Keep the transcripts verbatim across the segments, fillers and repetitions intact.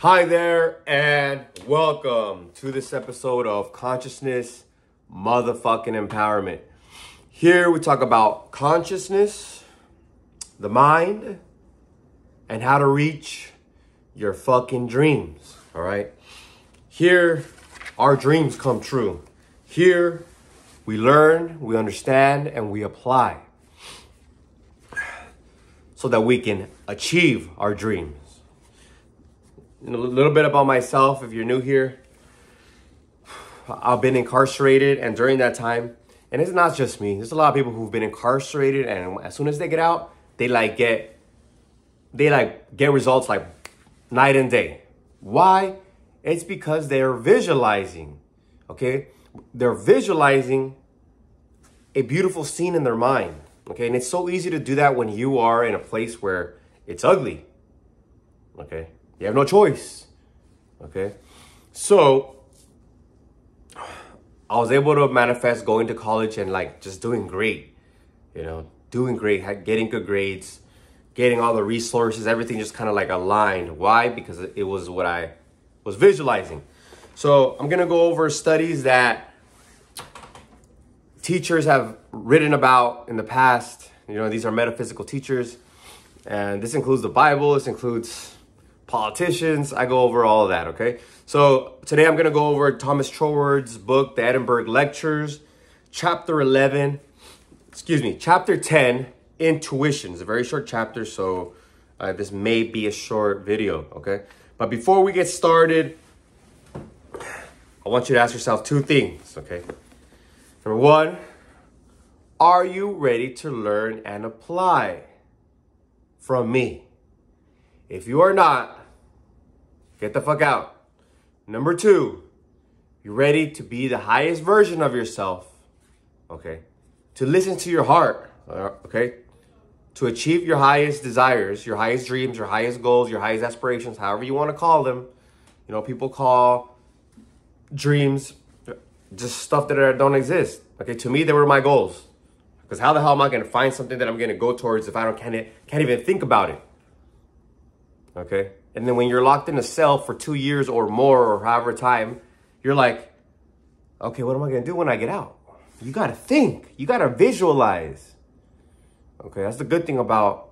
Hi there, and welcome to this episode of Consciousness Motherfucking Empowerment. Here we talk about consciousness, the mind, and how to reach your fucking dreams, all right? Here, our dreams come true. Here, we learn, we understand, and we apply so that we can achieve our dreams. A little bit about myself, if you're new here. I've been incarcerated, and during that time, and it's not just me. There's a lot of people who've been incarcerated, and as soon as they get out, they like get, they like get results like night and day. Why? It's because they're visualizing, okay? They're visualizing a beautiful scene in their mind, okay? And it's so easy to do that when you are in a place where it's ugly, okay? You have no choice, okay? So, I was able to manifest going to college and, like, just doing great, you know, doing great, getting good grades, getting all the resources, everything just kind of, like, aligned. Why? Because it was what I was visualizing. So, I'm going to go over studies that teachers have written about in the past. You know, these are metaphysical teachers, and this includes the Bible, this includes politicians. I go over all of that, okay? So today I'm going to go over Thomas Troward's book, The Edinburgh Lectures, chapter eleven, excuse me, chapter ten, Intuition. It's a very short chapter, so uh, this may be a short video, okay? But before we get started, I want you to ask yourself two things, okay? Number one, are you ready to learn and apply from me? If you are not, get the fuck out. Number two, you're ready to be the highest version of yourself, okay? To listen to your heart, okay? To achieve your highest desires, your highest dreams, your highest goals, your highest aspirations, however you want to call them. You know, people call dreams just stuff that don't exist, okay? To me, they were my goals. Because how the hell am I going to find something that I'm going to go towards if I don't can't, can't even think about it? Okay, and then when you're locked in a cell for two years or more or however time, you're like, okay, what am I going to do when I get out? You got to think. You got to visualize. Okay, that's the good thing about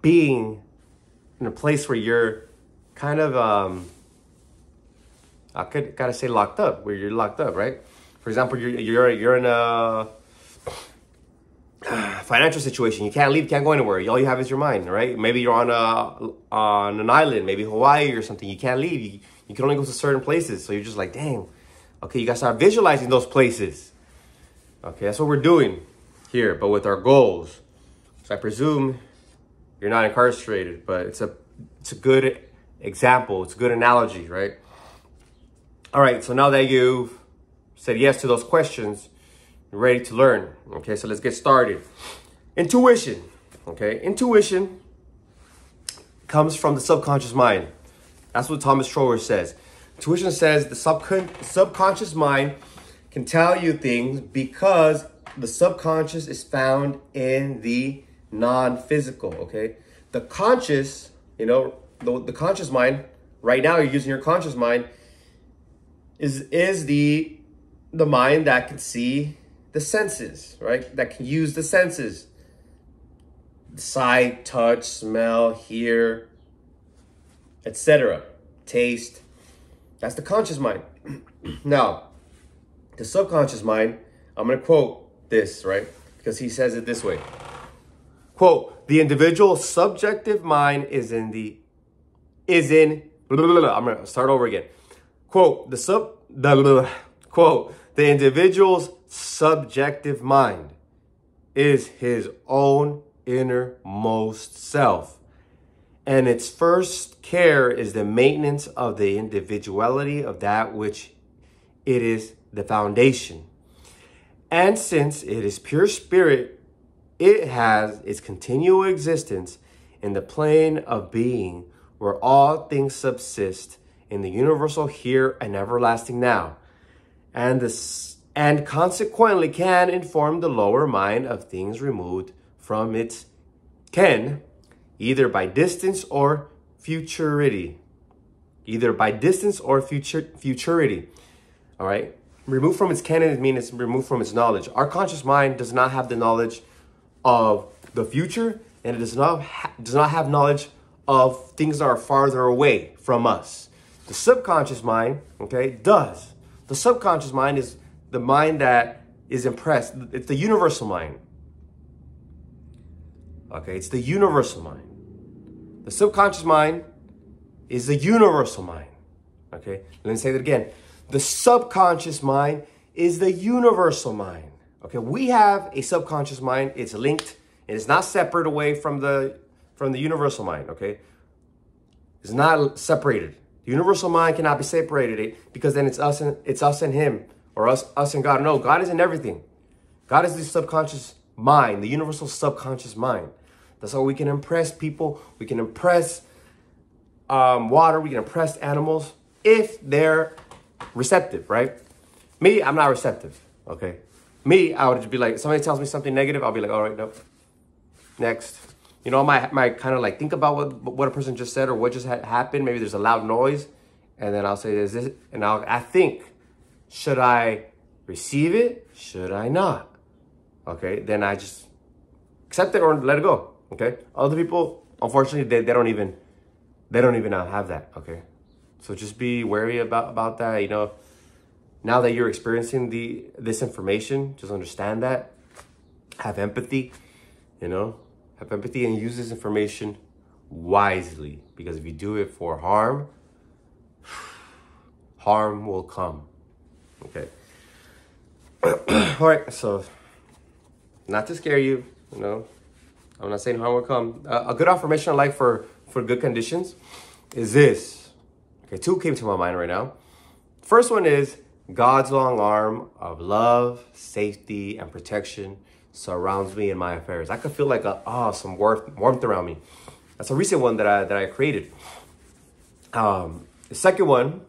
being in a place where you're kind of, um, I could gotta say locked up, where you're locked up, right? For example, you're, you're, you're in a financial situation. You can't leave, can't go anywhere. All you have is your mind, right? Maybe you're on a on an island, maybe Hawaii or something. You can't leave. You, you can only go to certain places. So you're just like, dang. Okay, you got to start visualizing those places. Okay, that's what we're doing here, but with our goals. So I presume you're not incarcerated, but it's a it's a good example. It's a good analogy, right? All right, so now that you've said yes to those questions, you're ready to learn. Okay, so let's get started. Intuition. Okay, intuition comes from the subconscious mind. That's what Thomas Troward says. Intuition says the subcon subconscious mind can tell you things because the subconscious is found in the non-physical. Okay, the conscious, you know, the, the conscious mind. Right now, you're using your conscious mind. Is is the the mind that can see. The senses, right? That can use the senses. Sight, touch, smell, hear, et cetera. Taste. That's the conscious mind. Now, the subconscious mind, I'm going to quote this, right? Because he says it this way. Quote, the individual subjective mind is in the, is in, blah, blah, blah. I'm going to start over again. Quote, the sub, blah, blah, blah. Quote, the individual's subjective mind is his own innermost self, and its first care is the maintenance of the individuality of that which it is the foundation. And since it is pure spirit, it has its continual existence in the plane of being where all things subsist in the universal here and everlasting now, and the and consequently can inform the lower mind of things removed from its ken, either by distance or futurity. either by distance or future, futurity, all right? Removed from its canon means it's removed from its knowledge. Our conscious mind does not have the knowledge of the future, and it does not, ha does not have knowledge of things that are farther away from us. The subconscious mind, okay, does. The subconscious mind is the mind that is impressed. It's the universal mind. Okay, it's the universal mind. The subconscious mind is the universal mind. Okay, let me say that again. The subconscious mind is the universal mind. Okay, we have a subconscious mind. It's linked. It is not separate away from the from the universal mind. Okay, it's not separated. The universal mind cannot be separated because then it's us and it's us and him, or us us and God. No, God is in everything. God is the subconscious mind, the universal subconscious mind. That's how we can impress people. We can impress um, water. We can impress animals if they're receptive, right? Me, I'm not receptive. Okay. Me, I would just be like, somebody tells me something negative, I'll be like, all right, nope. Next. You know, I might, might kind of like think about what, what a person just said or what just had happened. Maybe there's a loud noise. And then I'll say, is this, and I'll, I think, should I receive it? Should I not? Okay. Then I just accept it or let it go. Okay. Other people, unfortunately, they, they don't even, they don't even have that. Okay. So just be wary about, about that, you know. Now that you're experiencing the this information, just understand that. Have empathy, you know. Have empathy and use this information wisely. Because if you do it for harm, harm will come. Okay. All right, so not to scare you, you know. I'm not saying harm will come. Uh, a good affirmation I like for, for good conditions is this. Okay, two came to my mind right now. First one is, God's long arm of love, safety, and protection surrounds me in my affairs. I could feel like a oh, some warmth, warmth around me. That's a recent one that I that I created. Um, the second one,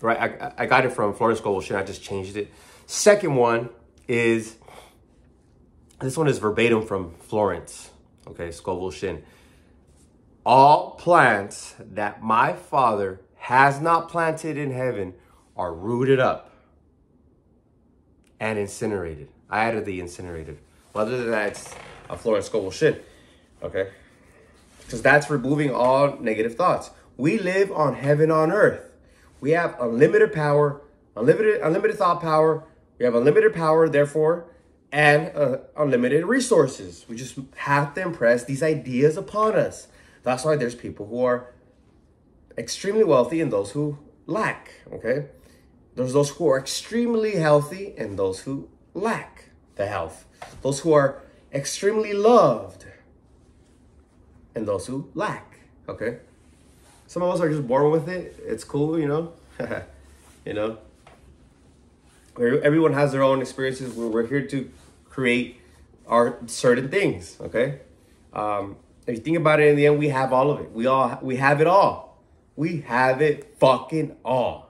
right? I I got it from Florence Scovel Shinn. I just changed it. Second one is this one is verbatim from Florence. Okay, Scovel Shinn. All plants that my Father has not planted in heaven are rooted up and incinerated. I added the incinerated. Other than that, it's a Florence Scovel Shinn, okay? Because that's removing all negative thoughts. We live on heaven on earth. We have unlimited power, unlimited, unlimited thought power. We have unlimited power, therefore, and uh, unlimited resources. We just have to impress these ideas upon us. That's why there's people who are extremely wealthy and those who lack, okay? There's those who are extremely healthy and those who lack the health. Those who are extremely loved and those who lack, okay? Some of us are just born with it. It's cool, you know? You know? Everyone has their own experiences. We're here to create our certain things, okay? Um, if you think about it, in the end, we have all of it. We all, we have it all. We have it fucking all.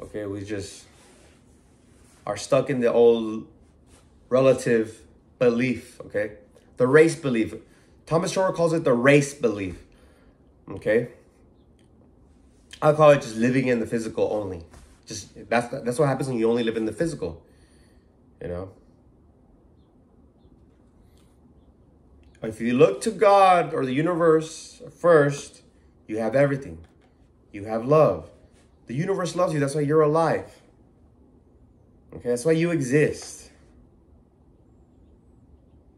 Okay, we just are stuck in the old relative belief, okay? The race belief. Thomas Troward calls it the race belief, okay? I call it just living in the physical only. Just that's that's what happens when you only live in the physical, you know? If you look to God or the universe first, you have everything. You have love. The universe loves you. That's why you're alive. Okay, that's why you exist.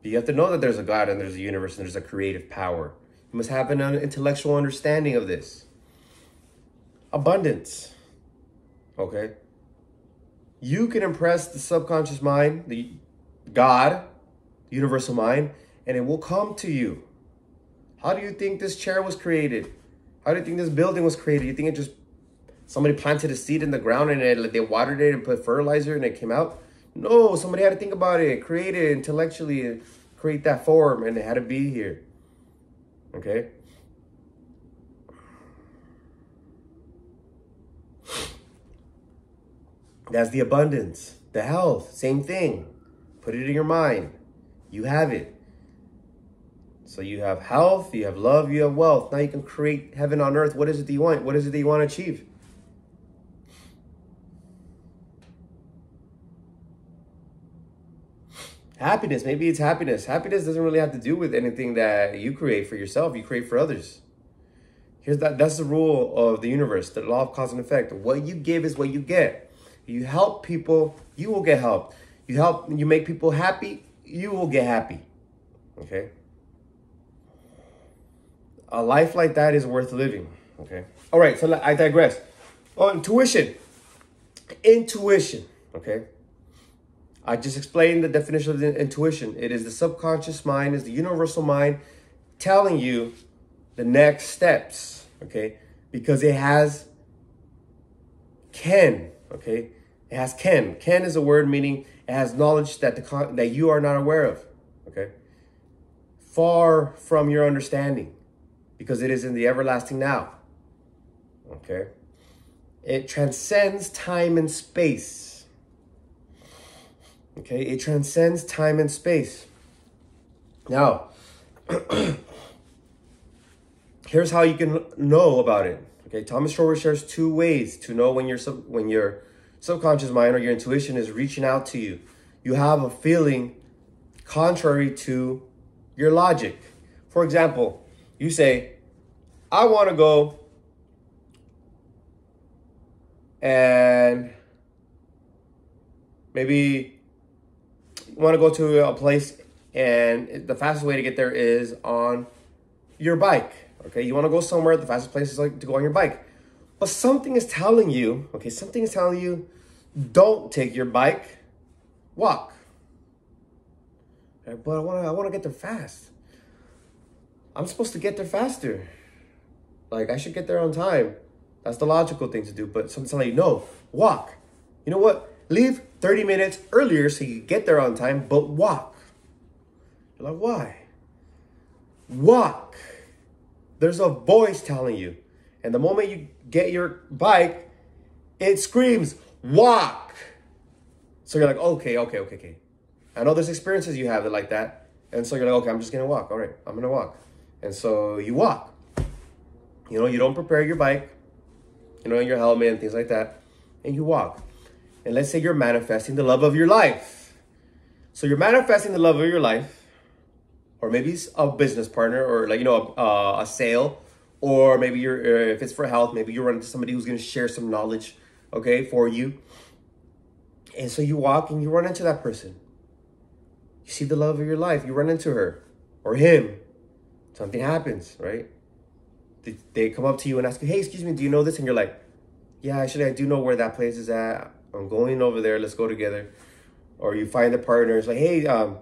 But you have to know that there's a God and there's a universe and there's a creative power. You must have an intellectual understanding of this. Abundance. Okay? You can impress the subconscious mind, the God, the universal mind, and it will come to you. How do you think this chair was created? How do you think this building was created? You think it just... somebody planted a seed in the ground and it, they watered it and put fertilizer and it came out? No, somebody had to think about it, create it intellectually, create that form, and it had to be here. Okay? That's the abundance. The health, same thing. Put it in your mind. You have it. So you have health, you have love, you have wealth. Now you can create heaven on earth. What is it that you want? What is it that you want to achieve? Happiness. Maybe it's happiness. Happiness doesn't really have to do with anything that you create for yourself. You create for others. Here's that. That's the rule of the universe, the law of cause and effect. What you give is what you get. You help people, you will get helped. You help, you make people happy, you will get happy. Okay? A life like that is worth living. Okay? All right, so I digress. Oh, intuition. Intuition. Okay? I just explained the definition of intuition. It is the subconscious mind, is the universal mind telling you the next steps. Okay? Because it has Ken. Okay? It has Ken. Ken is a word meaning it has knowledge that the con that you are not aware of. Okay? Far from your understanding, because it is in the everlasting now. Okay? It transcends time and space. Okay? It transcends time and space. Now, here's how you can know about it. Okay, Thomas Troward shares two ways to know when your sub, when your subconscious mind or your intuition is reaching out to you. You have a feeling contrary to your logic. For example, you say, I want to go and maybe you want to go to a place and the fastest way to get there is on your bike. Okay, you want to go somewhere, the fastest place is like to go on your bike. But something is telling you, okay, something is telling you, don't take your bike, walk. Okay, but I want to I want to get there fast. I'm supposed to get there faster. Like, I should get there on time. That's the logical thing to do, but something's telling you, no, walk. You know what? Leave thirty minutes earlier so you get there on time, but walk. You're like, why? Walk. There's a voice telling you. And the moment you get your bike, it screams, walk. So you're like, okay, okay, okay, okay. I know there's experiences you have that like that. And so you're like, okay, I'm just going to walk. All right, I'm going to walk. And so you walk. You know, you don't prepare your bike, you know, your helmet and things like that. And you walk. And let's say you're manifesting the love of your life. So you're manifesting the love of your life. Or maybe it's a business partner, or like, you know, a, uh, a sale, or maybe you're, uh, if it's for health, maybe you run into somebody who's going to share some knowledge, okay, for you. And so you walk and you run into that person. You see the love of your life. You run into her or him. Something happens, right? They, they come up to you and ask you, hey, excuse me, do you know this? And you're like, yeah, actually, I do know where that place is at. I'm going over there. Let's go together. Or you find the partner. It's like, hey, um,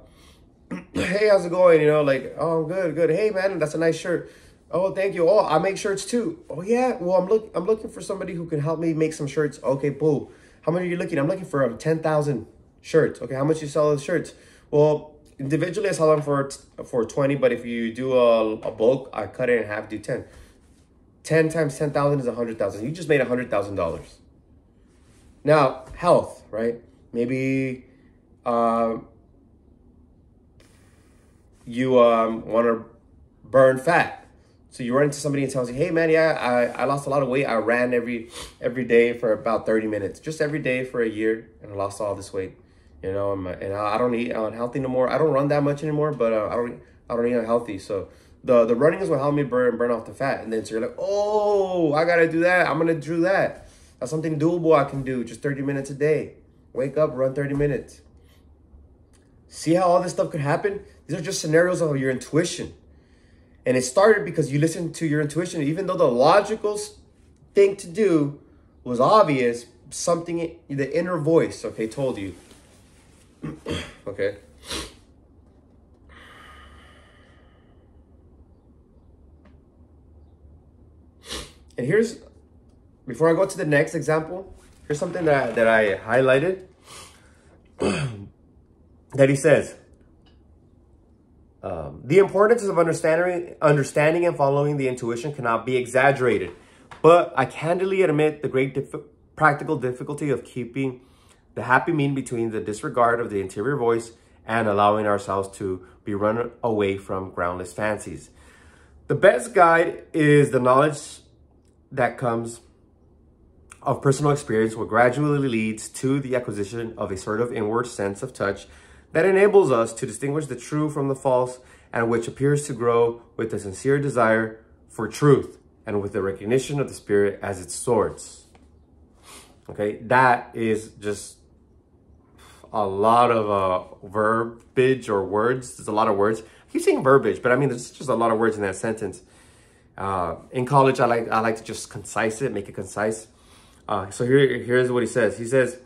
hey, how's it going? You know, like, oh, I'm good, good. Hey, man, that's a nice shirt. Oh, thank you. Oh, I make shirts too. Oh, yeah. Well, I'm look, I'm looking for somebody who can help me make some shirts. Okay, boom. How many are you looking? I'm looking for um, ten thousand shirts. Okay, how much you sell those shirts? Well, individually, I sell them for for twenty. But if you do a, a bulk, I cut it in half, do ten. Ten times ten thousand is a hundred thousand. You just made a hundred thousand dollars. Now, health, right? Maybe, um. You um, want to burn fat. So you run into somebody and tells you, hey, man, yeah, I, I lost a lot of weight. I ran every every day for about thirty minutes, just every day for a year. And I lost all this weight, you know, and, and I don't eat unhealthy no more. I don't run that much anymore, but uh, I don't I don't eat unhealthy. So the, the running is what helped me burn burn off the fat. And then so you're like, oh, I got to do that. I'm going to do that. That's something doable I can do, just thirty minutes a day. Wake up, run thirty minutes. See how all this stuff could happen? These are just scenarios of your intuition. And it started because you listened to your intuition. Even though the logical thing to do was obvious, something, the inner voice, okay, told you. Okay. And here's, before I go to the next example, here's something that, that I highlighted that he says. Um, the importance of understanding, understanding and following the intuition cannot be exaggerated, but I candidly admit the great dif practical difficulty of keeping the happy mean between the disregard of the interior voice and allowing ourselves to be run away from groundless fancies. The best guide is the knowledge that comes of personal experience, which gradually leads to the acquisition of a sort of inward sense of touch that enables us to distinguish the true from the false, and which appears to grow with a sincere desire for truth and with the recognition of the spirit as its source. Okay, that is just a lot of uh, verbiage or words. There's a lot of words. I keep saying verbiage, but I mean, there's just a lot of words in that sentence. Uh, in college, I like I like to just concise it, make it concise. Uh, so here, here's what he says. He says,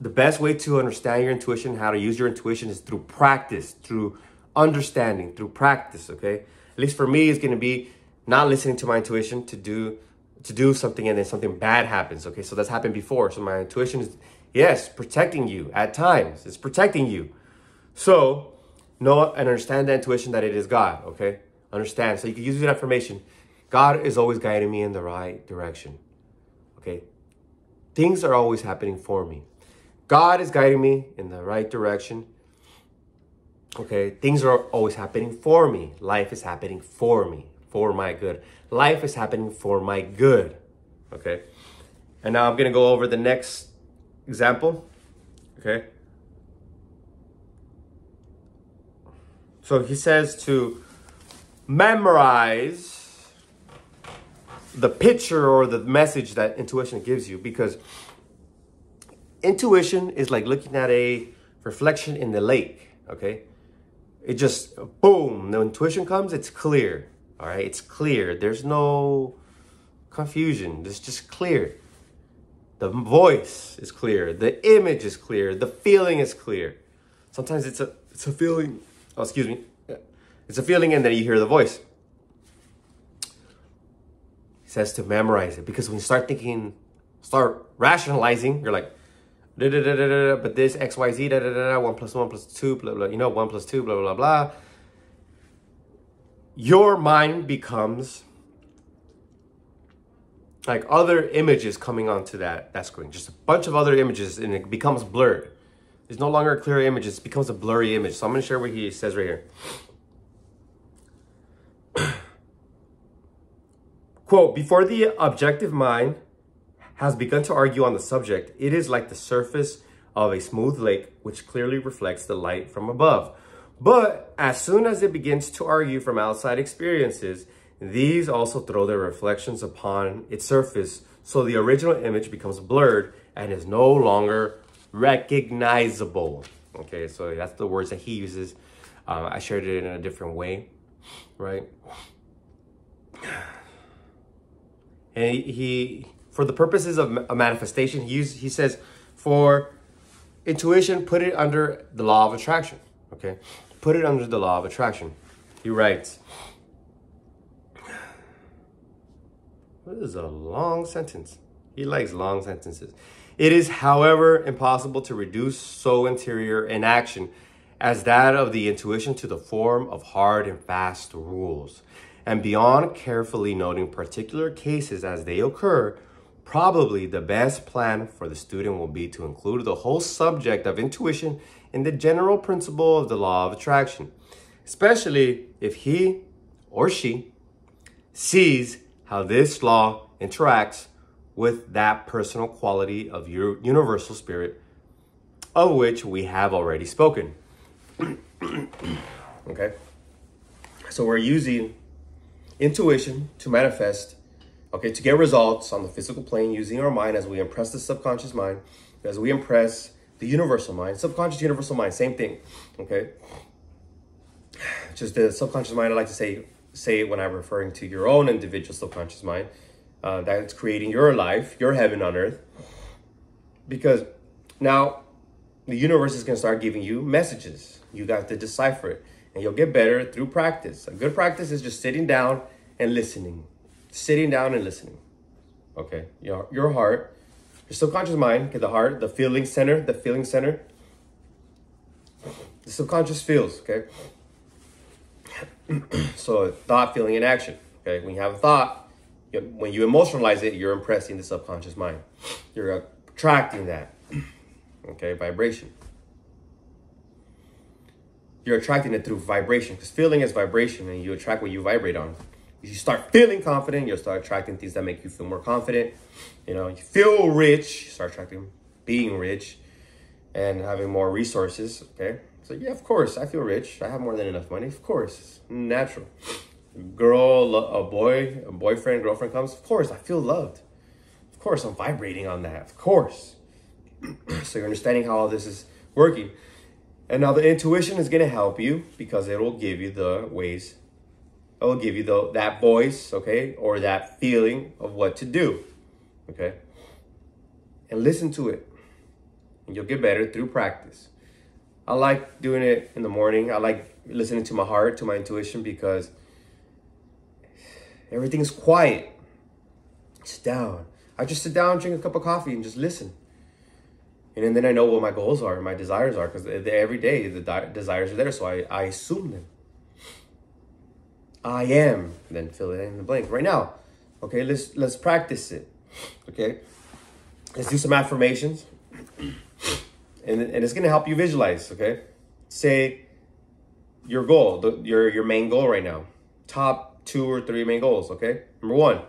the best way to understand your intuition, how to use your intuition, is through practice, through understanding, through practice, okay? At least for me, it's going to be not listening to my intuition to do to do something and then something bad happens, okay? So that's happened before. So my intuition is, yes, protecting you at times. It's protecting you. So know and understand that intuition, that it is God, okay? Understand. So you can use that affirmation. God is always guiding me in the right direction, okay? Things are always happening for me. God is guiding me in the right direction. Okay, things are always happening for me. Life is happening for me, for my good. Life is happening for my good. Okay, and now I'm going to go over the next example. Okay. So he says to memorize the picture or the message that intuition gives you, because intuition is like looking at a reflection in the lake, okay? It just, boom, the intuition comes, it's clear, all right? It's clear. There's no confusion. It's just clear. The voice is clear. The image is clear. The feeling is clear. Sometimes it's a, it's a feeling, oh, excuse me. It's a feeling, and then you hear the voice. He says to memorize it, because when you start thinking, start rationalizing, you're like, Da, da, da, da, da, but this X Y Z, da, da, da, da, one plus one plus two, blah, blah, you know, one plus two, blah, blah, blah. Your mind becomes like other images coming onto that, that screen, just a bunch of other images, and it becomes blurred. It's no longer a clear image, it becomes a blurry image. So I'm going to share what he says right here. Quote, before the objective mind has begun to argue on the subject, it is like the surface of a smooth lake, which clearly reflects the light from above. But as soon as it begins to argue from outside experiences, these also throw their reflections upon its surface, so the original image becomes blurred and is no longer recognizable. Okay, so that's the words that he uses. Um, I shared it in a different way, right? And he... he for the purposes of a manifestation, he, used, he says, for intuition, put it under the law of attraction, okay? Put it under the law of attraction. He writes, this is a long sentence. He likes long sentences. It is, however, impossible to reduce so interior inaction as that of the intuition to the form of hard and fast rules. And beyond carefully noting particular cases as they occur, probably the best plan for the student will be to include the whole subject of intuition in the general principle of the law of attraction, especially if he or she sees how this law interacts with that personal quality of your universal spirit of which we have already spoken. Okay, so we're using intuition to manifest. Okay, to get results on the physical plane using our mind as we impress the subconscious mind, as we impress the universal mind, subconscious, universal mind, same thing, okay? Just the subconscious mind, I like to say say when I'm referring to your own individual subconscious mind, uh, that's creating your life, your heaven on earth, because now the universe is going to start giving you messages. You got to decipher it, and you'll get better through practice. A good practice is just sitting down and listening. Sitting down and listening, okay? Your, your heart, your subconscious mind, get the heart, the feeling center, the feeling center. The subconscious feels, okay? So thought, feeling, and action, okay? When you have a thought, you, when you emotionalize it, you're impressing the subconscious mind. You're attracting that, okay, vibration. you're attracting it through vibration, because feeling is vibration, and you attract what you vibrate on. If you start feeling confident, you'll start attracting things that make you feel more confident. You know, you feel rich, you start attracting being rich and having more resources, okay? So yeah, of course, I feel rich. I have more than enough money. Of course, it's natural. Girl, a boy, a boyfriend, girlfriend comes, of course, I feel loved. Of course, I'm vibrating on that, of course. So you're understanding how all this is working. And now the intuition is going to help you, because it will give you the ways, it will give you the, that voice, okay, or that feeling of what to do, okay? And listen to it. And you'll get better through practice. I like doing it in the morning. I like listening to my heart, to my intuition, because everything's quiet. It's down. I just sit down, drink a cup of coffee, and just listen. And then I know what my goals are and my desires are, because every day the desires are there. So I, I assume them. I am. Then fill it in the blank right now. Okay, let's let's practice it. Okay, let's do some affirmations. And, and it's going to help you visualize. Okay, say your goal, the, your, your main goal right now. Top two or three main goals. Okay, number one.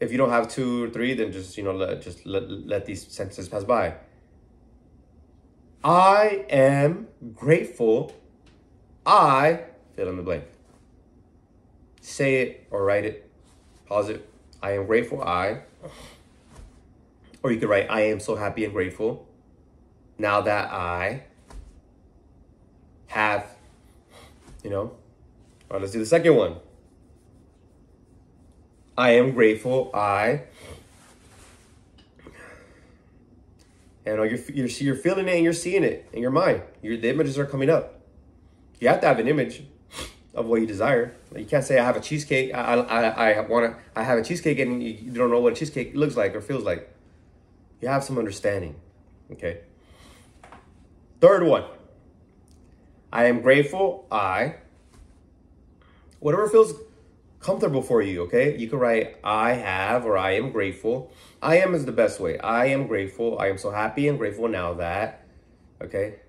If you don't have two or three, then just, you know, let, just let, let these sentences pass by. I am grateful. I fill in the blank. Say it or write it. Pause it. I am grateful. I. Or you could write, I am so happy and grateful now that I have, you know. All right, let's do the second one. I am grateful. I. And you're, you're, you're feeling it and you're seeing it in your mind. Your, the images are coming up. You have to have an image of what you desire. Like you can't say, I have a cheesecake. I, I, I want to, I have a cheesecake, and you don't know what a cheesecake looks like or feels like. You have some understanding. Okay. Third one. I am grateful. I. Whatever feels comfortable for you, okay? You can write, I have, or I am grateful. I am is the best way. I am grateful. I am so happy and grateful now that, okay?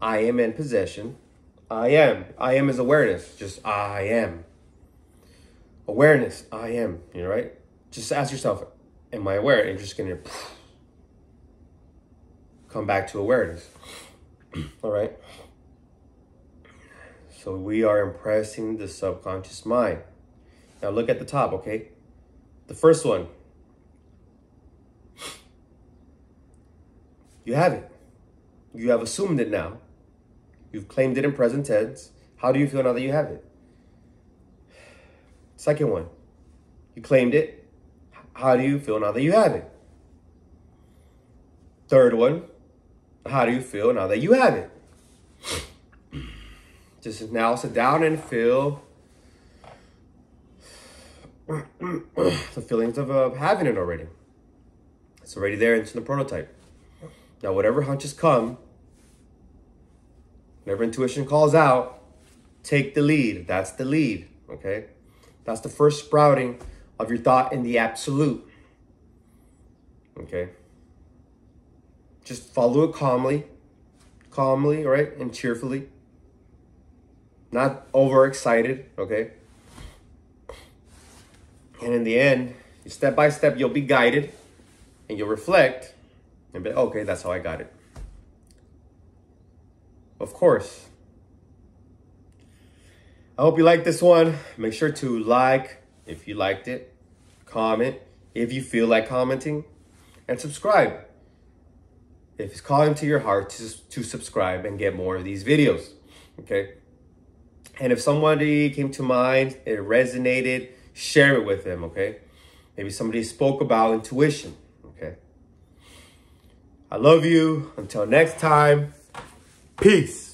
I am in possession. I am. I am is awareness. Just, I am. Awareness, I am, you know, right? Just ask yourself, am I aware? And you're just gonna come back to awareness, all right? So we are impressing the subconscious mind. Now look at the top, okay? The first one. You have it. You have assumed it now. You've claimed it in present tense. How do you feel now that you have it? Second one. You claimed it. How do you feel now that you have it? Third one. How do you feel now that you have it? Just now sit down and feel the feelings of uh, having it already. It's already there into the prototype. Now, whatever hunches come, whenever intuition calls out, take the lead. That's the lead, okay? That's the first sprouting of your thought in the absolute, okay? Just follow it calmly, calmly, all right, and cheerfully. Not overexcited, okay? And in the end, step by step, you'll be guided and you'll reflect and be, okay, that's how I got it. Of course. I hope you liked this one. Make sure to like if you liked it, comment if you feel like commenting, and subscribe if it's calling to your heart to, to subscribe and get more of these videos, okay? And if somebody came to mind, it resonated, share it with them, okay? Maybe somebody spoke about intuition, okay? I love you. Until next time, peace.